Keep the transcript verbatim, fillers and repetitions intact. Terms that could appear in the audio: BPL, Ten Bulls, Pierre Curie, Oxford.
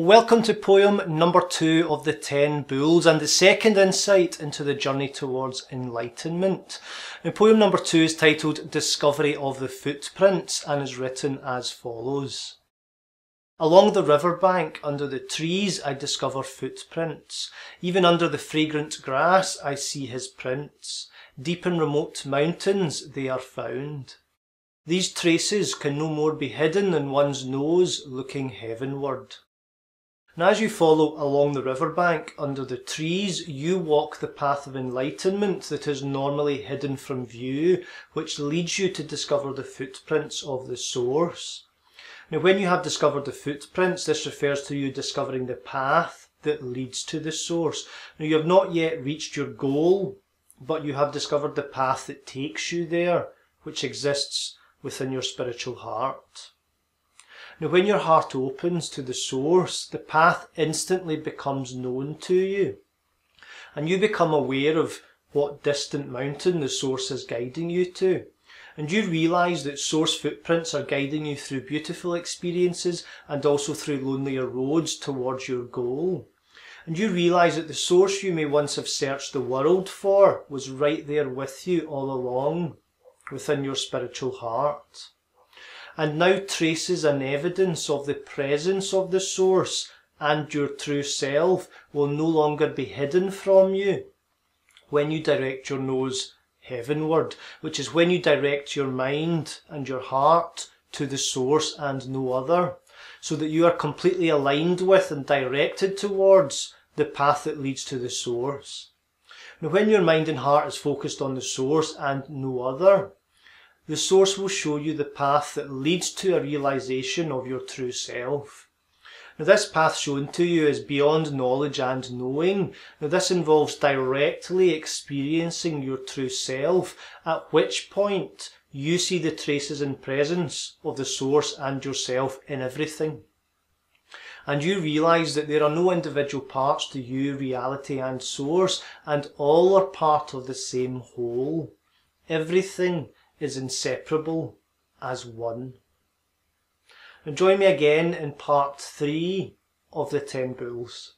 Welcome to poem number two of the Ten Bulls and the second insight into the journey towards enlightenment. And poem number two is titled Discovery of the Footprints and is written as follows. Along the riverbank, under the trees, I discover footprints. Even under the fragrant grass, I see his prints. Deep in remote mountains, they are found. These traces can no more be hidden than one's nose looking heavenward. And as you follow along the riverbank under the trees, you walk the path of enlightenment that is normally hidden from view, which leads you to discover the footprints of the source. Now, when you have discovered the footprints, this refers to you discovering the path that leads to the source. Now, you have not yet reached your goal, but you have discovered the path that takes you there, which exists within your spiritual heart. Now, when your heart opens to the source, the path instantly becomes known to you, and you become aware of what distant mountain the source is guiding you to, and you realise that source footprints are guiding you through beautiful experiences and also through lonelier roads towards your goal. And you realise that the source you may once have searched the world for was right there with you all along, within your spiritual heart. And now traces and evidence of the presence of the source and your true self will no longer be hidden from you when you direct your nose heavenward, which is when you direct your mind and your heart to the source and no other, so that you are completely aligned with and directed towards the path that leads to the source. Now, when your mind and heart is focused on the source and no other, the source will show you the path that leads to a realisation of your true self. Now, this path shown to you is beyond knowledge and knowing. Now, this involves directly experiencing your true self, at which point you see the traces and presence of the source and yourself in everything. And you realise that there are no individual parts to you, reality and source, and all are part of the same whole. Everything is inseparable as one. And join me again in part three of the Ten Bulls.